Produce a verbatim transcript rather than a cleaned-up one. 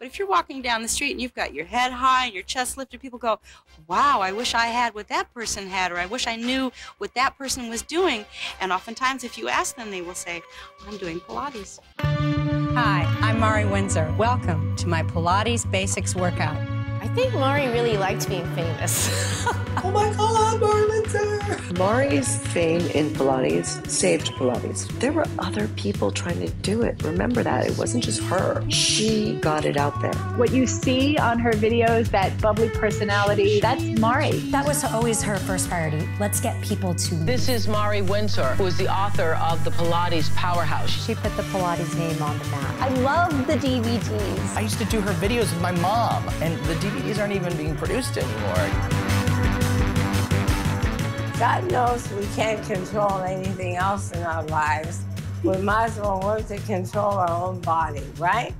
But if you're walking down the street and you've got your head high and your chest lifted, people go, wow, I wish I had what that person had, or I wish I knew what that person was doing. And oftentimes if you ask them, they will say, I'm doing Pilates. Hi, I'm Mari Winsor. Welcome to my Pilates Basics Workout. I think Mari really liked being famous. Oh my God, Mari Winsor! Mari's fame in Pilates saved Pilates. There were other people trying to do it. Remember that. It wasn't just her. She got it out there. What you see on her videos, that bubbly personality, that's Mari. That was always her first priority. Let's get people to... This is Mari Winsor, who is the author of the Pilates Powerhouse. She put the Pilates name on the map. I love the D V Ds. I used to do her videos with my mom, and the D V Ds aren't even being produced anymore. God knows we can't control anything else in our lives. We might as well work to control our own body, right?